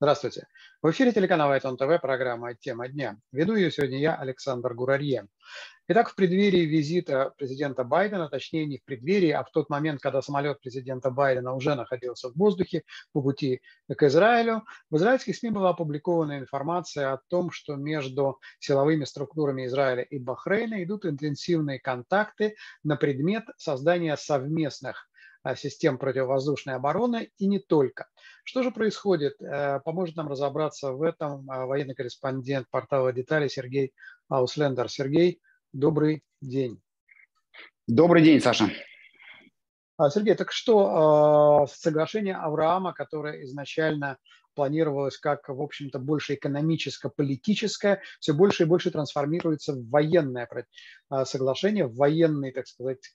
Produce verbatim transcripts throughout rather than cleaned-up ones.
Здравствуйте. В эфире телеканала «Айтон ТВ», программа «Тема дня». Веду ее сегодня я, Александр Гурарьев. Итак, в преддверии визита президента Байдена, точнее не в преддверии, а в тот момент, когда самолет президента Байдена уже находился в воздухе по пути к Израилю, в израильских СМИ была опубликована информация о том, что между силовыми структурами Израиля и Бахрейна идут интенсивные контакты на предмет создания совместных систем противовоздушной обороны и не только. Что же происходит? Поможет нам разобраться в этом военный корреспондент портала «Детали» Сергей Ауслендер. Сергей, добрый день. Добрый день, Саша. Сергей, так что соглашение Авраама, которое изначально планировалось как, в общем-то, больше экономическо-политическое, все больше и больше трансформируется в военное соглашение, в военный, так сказать,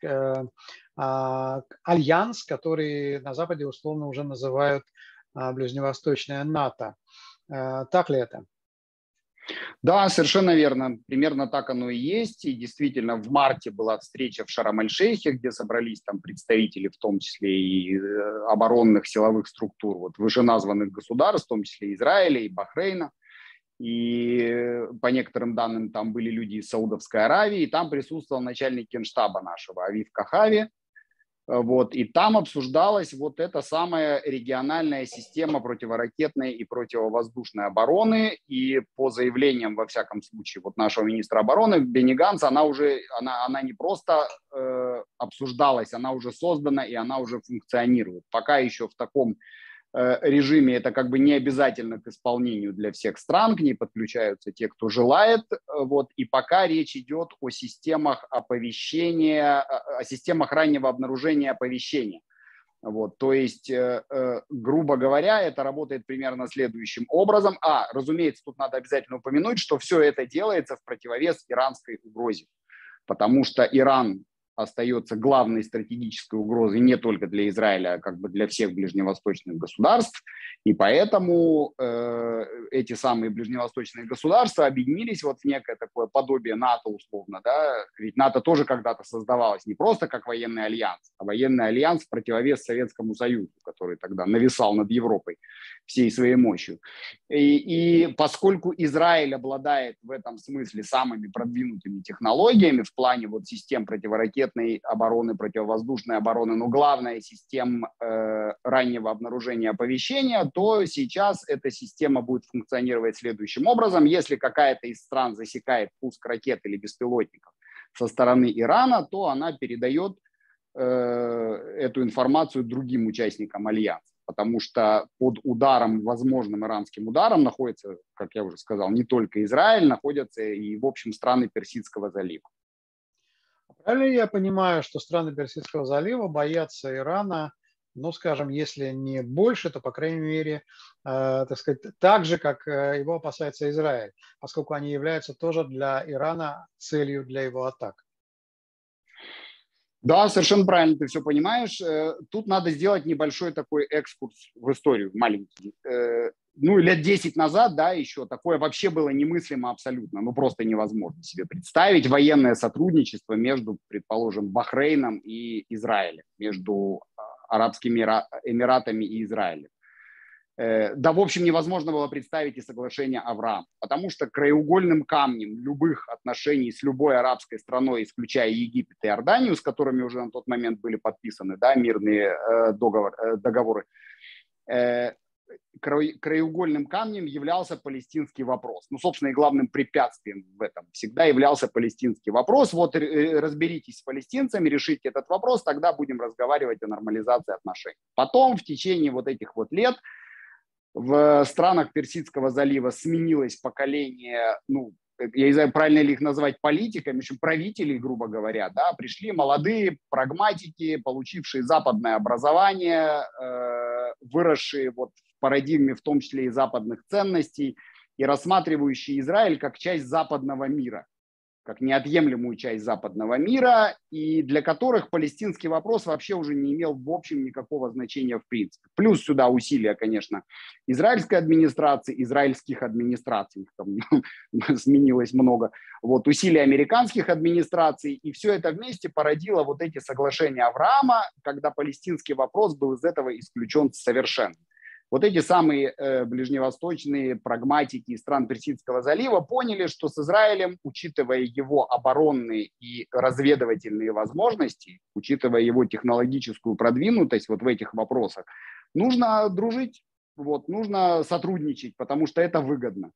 альянс, который на Западе условно уже называют ближневосточное НАТО. Так ли это? Да, совершенно верно. Примерно так оно и есть. И действительно, в марте была встреча в Шарм-эль-Шейхе, где собрались там представители, в том числе и оборонных силовых структур, вот вышеназванных государств, в том числе Израиля и Бахрейна. И по некоторым данным там были люди из Саудовской Аравии. И там присутствовал начальник генштаба нашего Авив Кахави. Вот, и там обсуждалась вот эта самая региональная система противоракетной и противовоздушной обороны. И по заявлениям, во всяком случае, вот нашего министра обороны Бенни Ганца, она уже она, она не просто э, обсуждалась, она уже создана и она уже функционирует. Пока еще в таком э, режиме это как бы не обязательно к исполнению для всех стран, к ней подключаются те, кто желает. Вот, и пока речь идет о системах оповещения, о системах раннего обнаружения оповещения. Вот, то есть, э, э, грубо говоря, это работает примерно следующим образом. А, разумеется, тут надо обязательно упомянуть, что все это делается в противовес иранской угрозе, потому что Иран остается главной стратегической угрозой не только для Израиля, а как бы для всех ближневосточных государств. И поэтому э, эти самые ближневосточные государства объединились вот в некое такое подобие НАТО условно. Да? Ведь НАТО тоже когда-то создавалось не просто как военный альянс, а военный альянс в противовес Советскому Союзу, который тогда нависал над Европой всей своей мощью. И, и поскольку Израиль обладает в этом смысле самыми продвинутыми технологиями в плане вот систем противоракетных обороны, противовоздушной обороны, но главная система э, раннего обнаружения оповещения, то сейчас эта система будет функционировать следующим образом. Если какая-то из стран засекает пуск ракет или беспилотников со стороны Ирана, то она передает э, эту информацию другим участникам альянса, потому что под ударом, возможным иранским ударом, находится, как я уже сказал, не только Израиль, находятся и, в общем, страны Персидского залива. Правильно я понимаю, что страны Персидского залива боятся Ирана, ну, скажем, если не больше, то, по крайней мере, э, так сказать, так же, как его опасается Израиль, поскольку они являются тоже для Ирана целью для его атак? Да, совершенно правильно ты все понимаешь. Тут надо сделать небольшой такой экскурс в историю, маленький. Ну, лет десять назад, да, еще такое вообще было немыслимо абсолютно, ну, просто невозможно себе представить военное сотрудничество между, предположим, Бахрейном и Израилем, между Арабскими Эмиратами и Израилем. Да, в общем, невозможно было представить и соглашение Авраама, потому что краеугольным камнем любых отношений с любой арабской страной, исключая Египет и Иорданию, с которыми уже на тот момент были подписаны, да, мирные э, договор, э, договоры, э, краеугольным камнем являлся палестинский вопрос. Ну, собственно, и главным препятствием в этом всегда являлся палестинский вопрос. Вот разберитесь с палестинцами, решите этот вопрос, тогда будем разговаривать о нормализации отношений. Потом в течение вот этих вот лет в странах Персидского залива сменилось поколение, ну, я не знаю, правильно ли их назвать политиками, в общем, правителей, грубо говоря, да, пришли молодые прагматики, получившие западное образование, э, выросшие вот в парадигме, в том числе и западных ценностей, и рассматривающие Израиль как часть западного мира. как неотъемлемую часть западного мира, и для которых палестинский вопрос вообще уже не имел в общем никакого значения в принципе. Плюс сюда усилия, конечно, израильской администрации, израильских администраций, там сменилось много, вот, усилия американских администраций, и все это вместе породило вот эти соглашения Авраама, когда палестинский вопрос был из этого исключен совершенно. Вот эти самые э, ближневосточные прагматики из стран Персидского залива поняли, что с Израилем, учитывая его оборонные и разведывательные возможности, учитывая его технологическую продвинутость вот в этих вопросах, нужно дружить, вот, нужно сотрудничать, потому что это выгодно.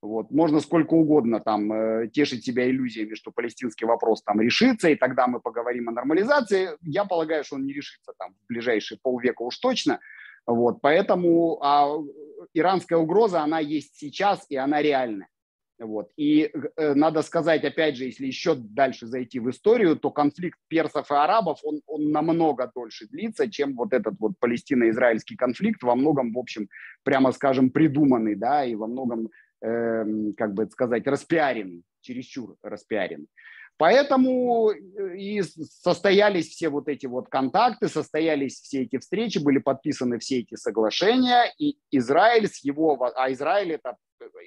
Вот, можно сколько угодно там э, тешить себя иллюзиями, что палестинский вопрос там решится, и тогда мы поговорим о нормализации. Я полагаю, что он не решится там в ближайшие полвека уж точно. Вот, поэтому а, иранская угроза, она есть сейчас, и она реальна. Вот, и э, надо сказать, опять же, если еще дальше зайти в историю, то конфликт персов и арабов, он, он намного дольше длится, чем вот этот вот палестино-израильский конфликт, во многом, в общем, прямо скажем, придуманный, да, и во многом, э, как бы сказать, распиаренный, чересчур распиаренный. Поэтому и состоялись все вот эти вот контакты, состоялись все эти встречи, были подписаны все эти соглашения, и Израиль с его, а Израиль это,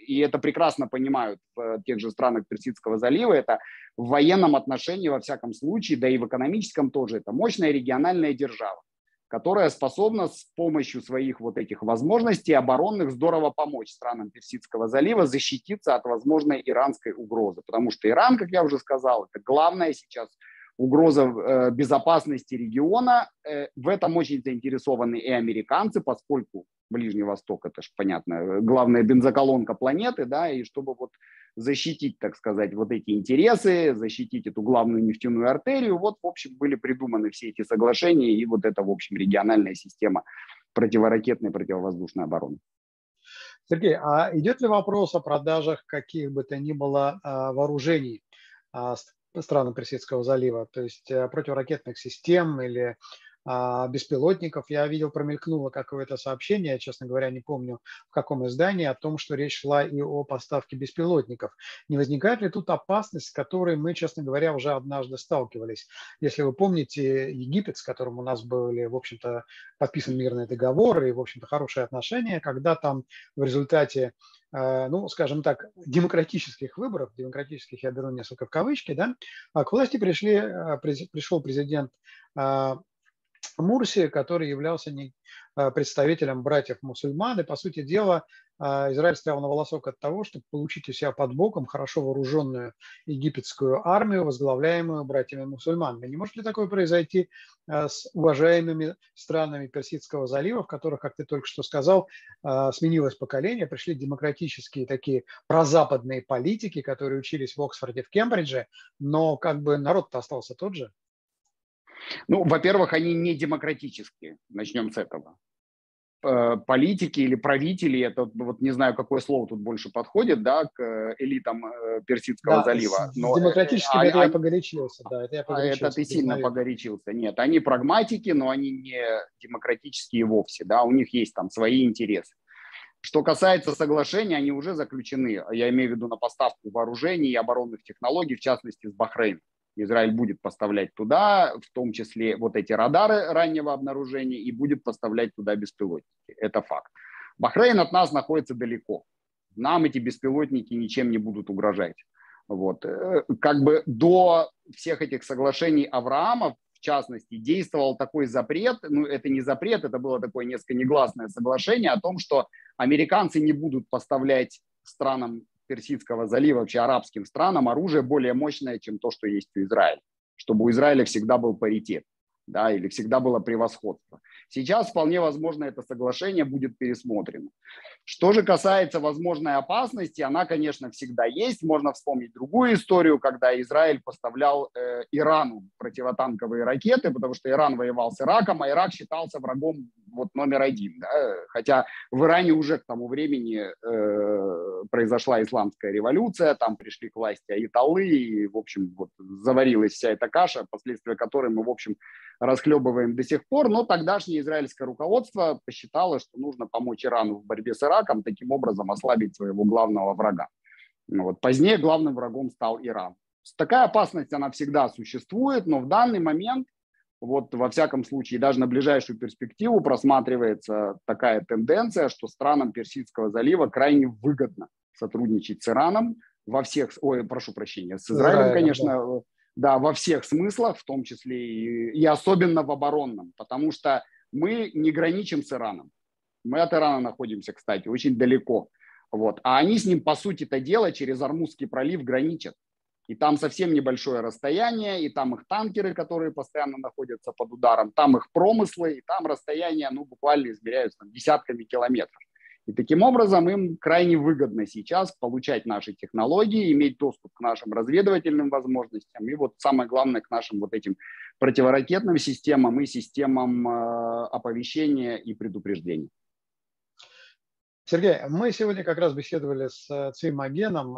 и это прекрасно понимают в тех же странах Персидского залива, это в военном отношении во всяком случае, да и в экономическом тоже, это мощная региональная держава, которая способна с помощью своих вот этих возможностей оборонных здорово помочь странам Персидского залива защититься от возможной иранской угрозы. Потому что Иран, как я уже сказал, это главная сейчас угроза безопасности региона. В этом очень заинтересованы и американцы, поскольку Ближний Восток, это же, понятно, главная бензоколонка планеты, да, и чтобы вот защитить, так сказать, вот эти интересы, защитить эту главную нефтяную артерию, вот, в общем, были придуманы все эти соглашения и вот эта, в общем, региональная система противоракетной, противовоздушной обороны. Сергей, а идет ли вопрос о продажах каких бы то ни было вооружений странам Персидского залива, то есть противоракетных систем или беспилотников? Я видел, промелькнуло какое-то сообщение, я, честно говоря, не помню в каком издании, о том, что речь шла и о поставке беспилотников. Не возникает ли тут опасность, с которой мы, честно говоря, уже однажды сталкивались? Если вы помните Египет, с которым у нас были, в общем-то, подписан мирный договор и, в общем-то, хорошие отношения, когда там в результате, ну, скажем так, демократических выборов, демократических, я беру несколько в кавычки, да, к власти пришли, пришел президент Мурси, который являлся представителем братьев-мусульман, и, по сути дела, Израиль стоял на волосок от того, чтобы получить у себя под боком хорошо вооруженную египетскую армию, возглавляемую братьями-мусульманами. Не может ли такое произойти с уважаемыми странами Персидского залива, в которых, как ты только что сказал, сменилось поколение, пришли демократические такие прозападные политики, которые учились в Оксфорде, в Кембридже, но как бы народ-то остался тот же? Ну, во-первых, они не демократические, начнем с этого. Политики или правители, это вот не знаю, какое слово тут больше подходит, да, к элитам Персидского да, залива. Но с демократическими это я погорячился, да, это я погорячился. Это ты сильно погорячился, нет. Они прагматики, но они не демократические вовсе, да, у них есть там свои интересы. Что касается соглашений, они уже заключены, я имею в виду на поставку вооружений и оборонных технологий, в частности, с Бахрейном. Израиль будет поставлять туда, в том числе вот эти радары раннего обнаружения, и будет поставлять туда беспилотники. Это факт. Бахрейн от нас находится далеко. Нам эти беспилотники ничем не будут угрожать. Вот. Как бы до всех этих соглашений Авраама, в частности, действовал такой запрет, ну это не запрет, это было такое несколько негласное соглашение о том, что американцы не будут поставлять странам Персидского залива, вообще арабским странам, оружие более мощное, чем то, что есть у Израиля. Чтобы у Израиля всегда был паритет, да, или всегда было превосходство. Сейчас вполне возможно это соглашение будет пересмотрено. Что же касается возможной опасности, она, конечно, всегда есть. Можно вспомнить другую историю, когда Израиль поставлял э, Ирану противотанковые ракеты, потому что Иран воевал с Ираком, а Ирак считался врагом вот, номер один. Да? Хотя в Иране уже к тому времени э, произошла исламская революция, там пришли к власти аятоллы, и, в общем, вот, заварилась вся эта каша, последствия которой мы, в общем, расхлебываем до сих пор. Но тогдашнее израильское руководство посчитало, что нужно помочь Ирану в борьбе с Ираком, таким образом ослабить своего главного врага. Вот. Позднее главным врагом стал Иран. Такая опасность, она всегда существует, но в данный момент, вот во всяком случае, даже на ближайшую перспективу просматривается такая тенденция, что странам Персидского залива крайне выгодно сотрудничать с Ираном во всех, ой, прошу прощения, с Израилем, да, конечно, да. да, во всех смыслах, в том числе и, и особенно в оборонном, потому что мы не граничим с Ираном. Мы от Ирана находимся, кстати, очень далеко. Вот. А они с ним, по сути-то дела, через Армузский пролив граничат. И там совсем небольшое расстояние, и там их танкеры, которые постоянно находятся под ударом, там их промыслы, и там расстояние, ну, буквально измеряются там, десятками километров. И таким образом им крайне выгодно сейчас получать наши технологии, иметь доступ к нашим разведывательным возможностям и вот самое главное к нашим вот этим противоракетным системам и системам оповещения и предупреждений. Сергей, мы сегодня как раз беседовали с Цим Агеном,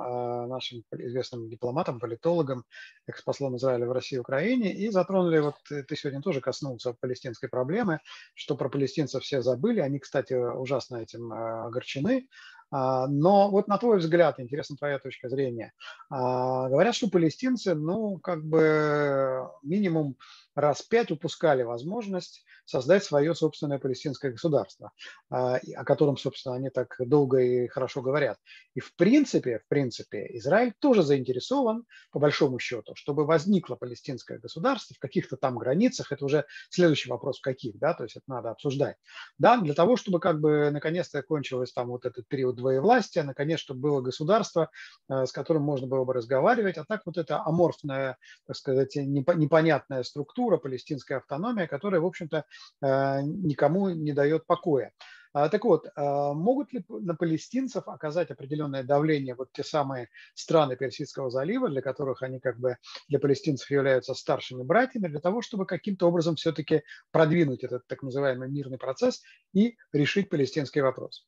нашим известным дипломатом, политологом, экс-послом Израиля в России и Украине, и затронули, вот ты сегодня тоже коснулся палестинской проблемы, что про палестинцев все забыли, они, кстати, ужасно этим огорчены. Но вот на твой взгляд, интересна твоя точка зрения, говорят, что палестинцы, ну, как бы минимум раз пять упускали возможность создать свое собственное палестинское государство, о котором, собственно, они так долго и хорошо говорят. И в принципе, в принципе, Израиль тоже заинтересован, по большому счету, чтобы возникло палестинское государство в каких-то там границах, это уже следующий вопрос, в каких, да, то есть это надо обсуждать, да, для того, чтобы как бы наконец-то кончилось там вот этот период двоевластия, наконец, чтобы было государство, с которым можно было бы разговаривать, а так вот эта аморфная, так сказать, непонятная структура, палестинская автономия, которая, в общем-то, никому не дает покоя. Так вот, могут ли на палестинцев оказать определенное давление вот те самые страны Персидского залива, для которых они как бы для палестинцев являются старшими братьями, для того, чтобы каким-то образом все-таки продвинуть этот так называемый мирный процесс и решить палестинский вопрос?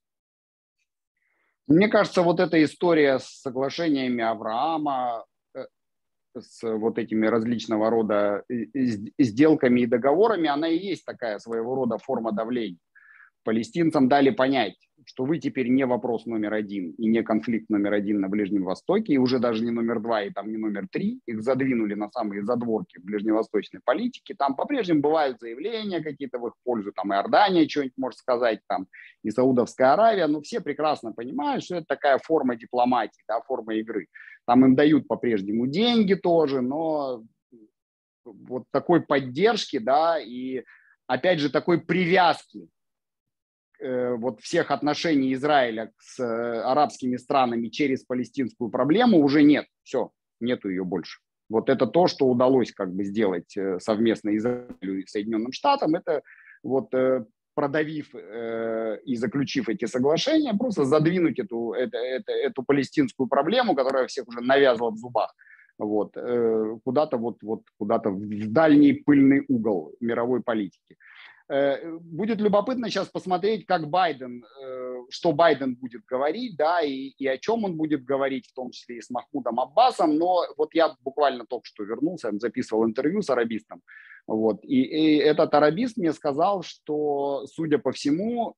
Мне кажется, вот эта история с соглашениями Авраама, с вот этими различного рода сделками и договорами, она и есть такая своего рода форма давления. Палестинцам дали понять, что вы теперь не вопрос номер один и не конфликт номер один на Ближнем Востоке, и уже даже не номер два и там не номер три, их задвинули на самые задворки ближневосточной политики, там по-прежнему бывают заявления какие-то в их пользу, там и Иордания что-нибудь может сказать, там и Саудовская Аравия, но все прекрасно понимают, что это такая форма дипломатии, да, форма игры. Там им дают по-прежнему деньги тоже, но вот такой поддержки, да, и опять же такой привязки вот всех отношений Израиля с арабскими странами через палестинскую проблему уже нет. Все, нету ее больше. Вот это то, что удалось как бы сделать совместно Израилю и Соединенным Штатам, это вот продавив и заключив эти соглашения, просто задвинуть эту, эту, эту, эту палестинскую проблему, которая всех уже навязла в зубах, вот, куда-то вот, вот, куда-то в дальний пыльный угол мировой политики. Будет любопытно сейчас посмотреть, как Байден, что Байден будет говорить, да, и, и о чем он будет говорить, в том числе и с Махмудом Аббасом. Но вот я буквально только что вернулся, записывал интервью с арабистом. Вот, и, и этот арабист мне сказал, что, судя по всему,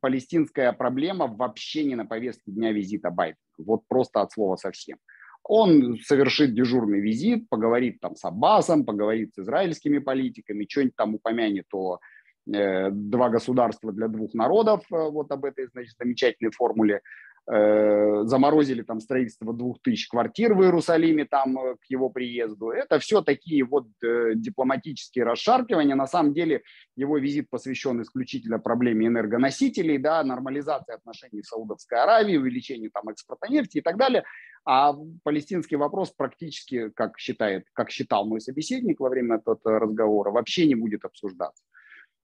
палестинская проблема вообще не на повестке дня визита Байдена. Вот просто от слова совсем. Он совершит дежурный визит, поговорит там с Аббасом, поговорит с израильскими политиками, что-нибудь там упомянет о... два государства для двух народов, вот об этой, значит, замечательной формуле, заморозили там строительство двух тысяч квартир в Иерусалиме там к его приезду. Это все такие вот дипломатические расшаркивания. На самом деле его визит посвящен исключительно проблеме энергоносителей, да, нормализации отношений с Саудовской Аравией, увеличению там экспорта нефти и так далее. А палестинский вопрос практически, как считает, как считал мой собеседник во время этого разговора, вообще не будет обсуждаться.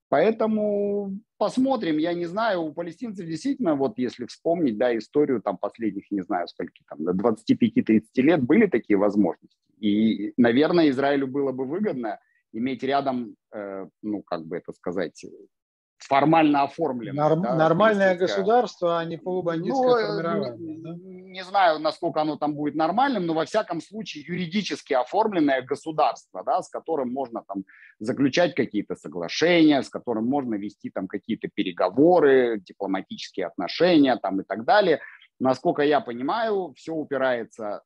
Поэтому посмотрим, я не знаю, у палестинцев действительно, вот если вспомнить, да, историю там последних, не знаю, скольки там, двадцати пяти тридцати лет были такие возможности. И, наверное, Израилю было бы выгодно иметь рядом, э, ну, как бы это сказать, формально оформленное. Норм, да, нормальное государство, а не полубандитское ну, формирование. Да? Не знаю, насколько оно там будет нормальным, но во всяком случае юридически оформленное государство, да, с которым можно там заключать какие-то соглашения, с которым можно вести там какие-то переговоры, дипломатические отношения там и так далее. Насколько я понимаю, все упирается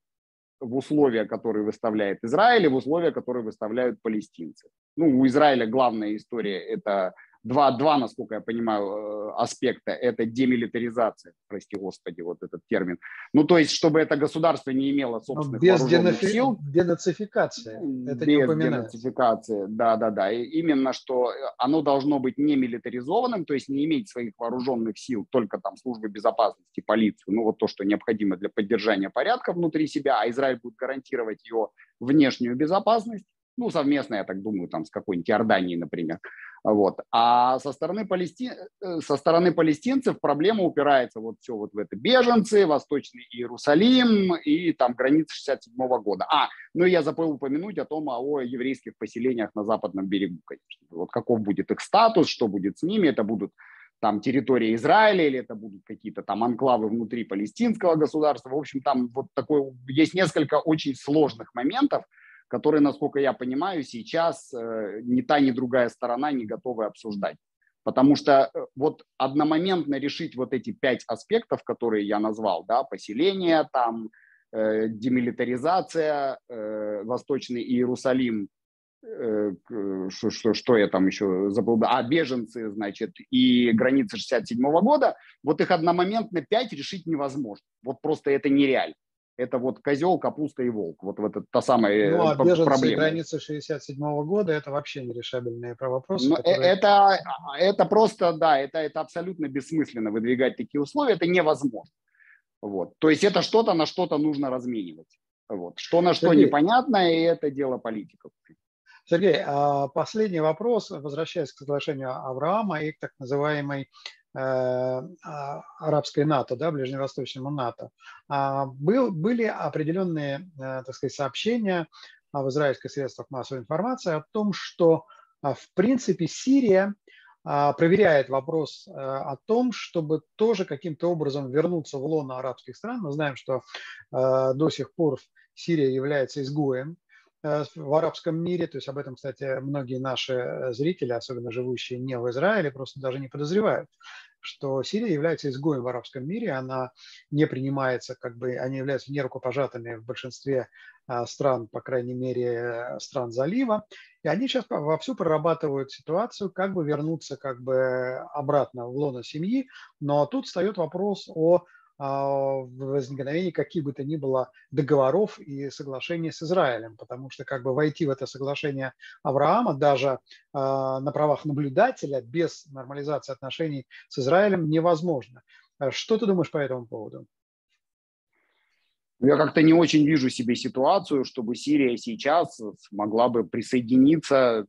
в условия, которые выставляет Израиль, и в условия, которые выставляют палестинцы. Ну, у Израиля главная история – это два, два, насколько я понимаю, аспекта. Это демилитаризация, прости господи, вот этот термин. Ну, то есть, чтобы это государство не имело собственных без вооруженных денофи... сил. Денацификация. Это без не упоминается. Денацификации, да-да-да. Именно, что оно должно быть не милитаризованным, то есть не иметь своих вооруженных сил, только там службы безопасности, полицию, ну, вот то, что необходимо для поддержания порядка внутри себя, а Израиль будет гарантировать ее внешнюю безопасность. Ну, совместно, я так думаю, там с какой-нибудь Иорданией, например. Вот. А со стороны, палести... со стороны палестинцев проблема упирается вот все вот в это. Беженцы, Восточный Иерусалим и там границы шестьдесят седьмого года. А, ну я забыл упомянуть о том, о еврейских поселениях на западном берегу, конечно. Вот каков будет их статус, что будет с ними, это будут там территории Израиля или это будут какие-то там анклавы внутри палестинского государства. В общем, там вот такое, есть несколько очень сложных моментов, которые, насколько я понимаю, сейчас ни та, ни другая сторона не готовы обсуждать. Потому что вот одномоментно решить вот эти пять аспектов, которые я назвал, да, поселение, там, э, демилитаризация, э, Восточный Иерусалим, э, что, что, что я там еще забыл, а беженцы, значит, и границы шестьдесят седьмого года, вот их одномоментно пять решить невозможно. Вот просто это нереально. Это вот козел, капуста и волк. Вот, вот это та самая проблема. Ну, а беженцы проблема. И границы шестьдесят седьмого года – это вообще нерешабельные вопросы. Которые... Это, это просто, да, это, это абсолютно бессмысленно выдвигать такие условия. Это невозможно. Вот. То есть это что-то на что-то нужно разменивать. Вот. Что на что Сергей, непонятно, и это дело политиков. Сергей, последний вопрос, возвращаясь к соглашению Авраама и к так называемой арабской НАТО, да, ближневосточному НАТО, был, были определенные, так сказать, сообщения в израильских средствах массовой информации о том, что, в принципе, Сирия проверяет вопрос о том, чтобы тоже каким-то образом вернуться в лоно арабских стран. Мы знаем, что до сих пор Сирия является изгоем в арабском мире, то есть об этом, кстати, многие наши зрители, особенно живущие не в Израиле, просто даже не подозревают, что Сирия является изгоем в арабском мире, она не принимается, как бы, они являются нерукопожатыми в большинстве стран, по крайней мере, стран залива, и они сейчас вовсю прорабатывают ситуацию, как бы вернуться как бы обратно в лоно семьи, но тут встает вопрос о возникновение каких бы то ни было договоров и соглашений с Израилем, потому что как бы войти в это соглашение Авраама даже э, на правах наблюдателя без нормализации отношений с Израилем невозможно. Что ты думаешь по этому поводу? Я как-то не очень вижу себе ситуацию, чтобы Сирия сейчас могла бы присоединиться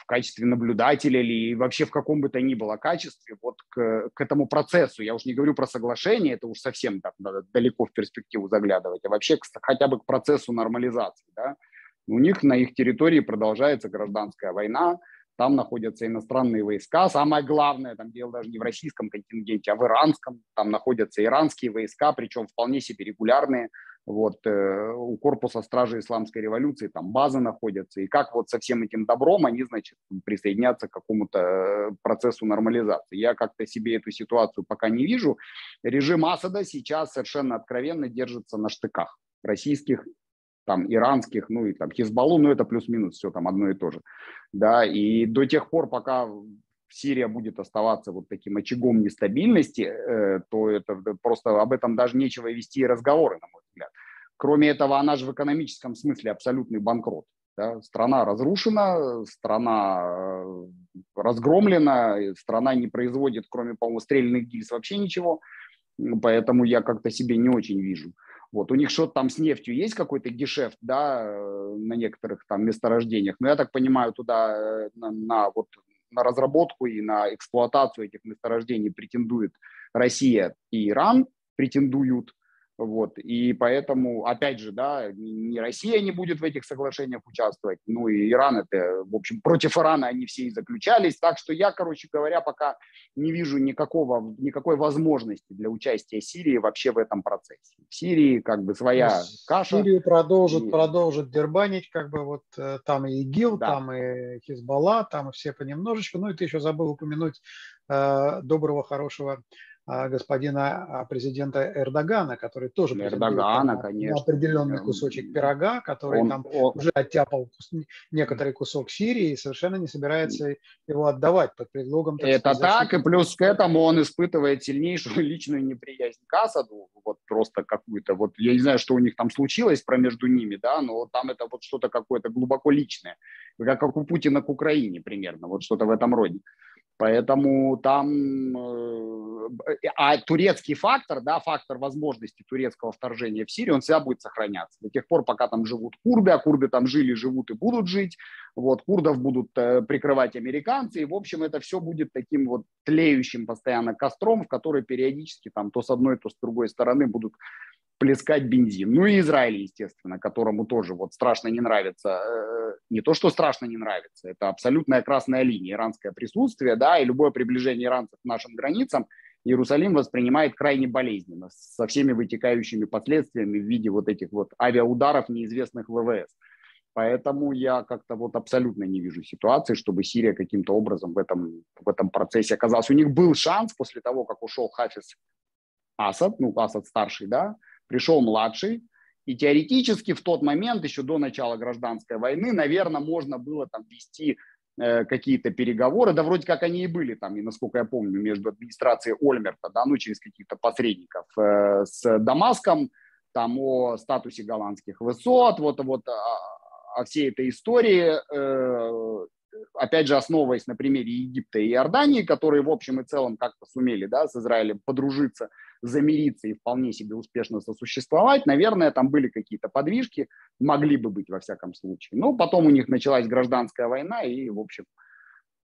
в качестве наблюдателя или вообще в каком бы то ни было качестве вот к, к этому процессу. Я уж не говорю про соглашение, это уж совсем так, надо далеко в перспективу заглядывать, а вообще к, хотя бы к процессу нормализации. Да? У них на их территории продолжается гражданская война, там находятся иностранные войска. Самое главное, там дело даже не в российском контингенте, а в иранском. Там находятся иранские войска, причем вполне себе регулярные. Вот, э, у корпуса стражи исламской революции там базы находятся. И как вот со всем этим добром они, значит, присоединятся к какому-то процессу нормализации. Я как-то себе эту ситуацию пока не вижу. Режим Асада сейчас совершенно откровенно держится на штыках российских, там, иранских, ну и там Хизбаллу, ну это плюс-минус все там одно и то же, да, и до тех пор, пока Сирия будет оставаться вот таким очагом нестабильности, э, то это просто об этом даже нечего вести разговоры, на мой взгляд. Кроме этого, она же в экономическом смысле абсолютный банкрот, да? Страна разрушена, страна разгромлена, страна не производит, кроме, по-моему, стрельных гильз вообще ничего, поэтому я как-то себе не очень вижу. Вот, у них что-то там с нефтью есть какой-то гешефт, да, на некоторых там месторождениях, но я так понимаю, туда на, на, вот, на разработку и на эксплуатацию этих месторождений претендует Россия и Иран, претендуют, вот, и поэтому, опять же, да, ни Россия не будет в этих соглашениях участвовать, ну и Иран, это, в общем, против Ирана они все и заключались, так что я, короче говоря, пока не вижу никакого, никакой возможности для участия Сирии вообще в этом процессе. В Сирии как бы своя ну, каша. Сирию продолжит, и... продолжит дербанить, как бы вот там и ИГИЛ, да. Там и Хизбалла, там все понемножечку, ну и ты еще забыл упомянуть э, доброго, хорошего господина президента Эрдогана, который тоже Эрдогана, конечно. Определенный кусочек пирога, который он, там он... уже оттяпал некоторый кусок Сирии и совершенно не собирается его отдавать под предлогом... Так это сказать, так, защиты. И плюс к этому он испытывает сильнейшую личную неприязнь к Асаду, вот просто какую-то, вот я не знаю, что у них там случилось про между ними, да, но там это вот что-то какое-то глубоко личное, как у Путина к Украине примерно, вот что-то в этом роде. Поэтому там, а турецкий фактор, да, фактор возможности турецкого вторжения в Сирию, он всегда будет сохраняться до тех пор, пока там живут курды, а курды там жили, живут и будут жить, вот, курдов будут прикрывать американцы, и, в общем, это все будет таким вот тлеющим постоянно костром, в который периодически там то с одной, то с другой стороны будут плескать бензин. Ну и Израиль, естественно, которому тоже вот страшно не нравится, не то, что страшно не нравится, это абсолютная красная линия, иранское присутствие, да, и любое приближение иранцев к нашим границам Иерусалим воспринимает крайне болезненно, со всеми вытекающими последствиями в виде вот этих вот авиаударов неизвестных ВВС. Поэтому я как-то вот абсолютно не вижу ситуации, чтобы Сирия каким-то образом в этом, в этом процессе оказалась. У них был шанс после того, как ушел Хафиз Асад, ну, Асад старший, да, пришел младший, и теоретически в тот момент, еще до начала гражданской войны, наверное, можно было там вести э, какие-то переговоры, да вроде как они и были там, и, насколько я помню, между администрацией Ольмерта, да, ну через каких-то посредников э, с Дамаском, там о статусе голландских высот, вот, вот о, о всей этой истории, э, опять же, основываясь на примере Египта и Иордании, которые в общем и целом как-то сумели, да, с Израилем подружиться, замириться и вполне себе успешно сосуществовать, наверное, там были какие-то подвижки, могли бы быть во всяком случае. Но потом у них началась гражданская война, и, в общем,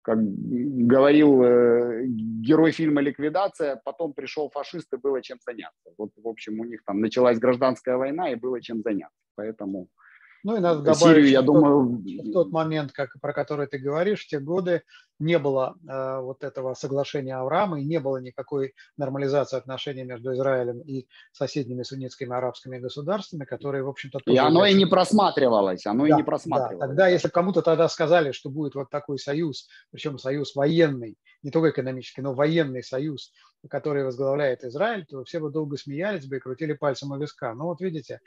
как говорил э, герой фильма «Ликвидация», потом пришел фашист, и было чем заняться. Вот, в общем, у них там началась гражданская война, и было чем заняться. Поэтому... Ну и надо добавить, Сирию, я в, тот, думаю... в тот момент, как, про который ты говоришь, в те годы не было э, вот этого соглашения Авраама и не было никакой нормализации отношений между Израилем и соседними суннитскими арабскими государствами, которые, в общем-то... И оно и не просматривалось, оно да, и не просматривалось. Да, тогда, если кому-то тогда сказали, что будет вот такой союз, причем союз военный, не только экономический, но военный союз, который возглавляет Израиль, то все бы долго смеялись бы и крутили пальцем у виска. Ну вот видите,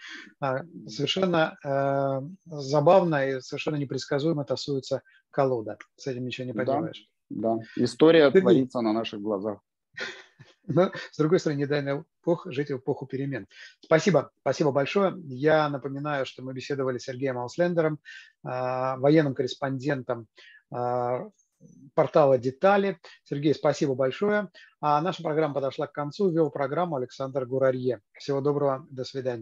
совершенно э, забавно и совершенно непредсказуемо тасуется колода. С этим ничего не поделаешь. Да, да. История Ты... творится на наших глазах. Но, с другой стороны, не дай нам Бог жить в эпоху перемен. Спасибо, спасибо большое. Я напоминаю, что мы беседовали с Сергеем Ауслендером, э, военным корреспондентом э, портала «Детали». Сергей, спасибо большое. А наша программа подошла к концу. Вел программу Александр Гурарьев. Всего доброго. До свидания.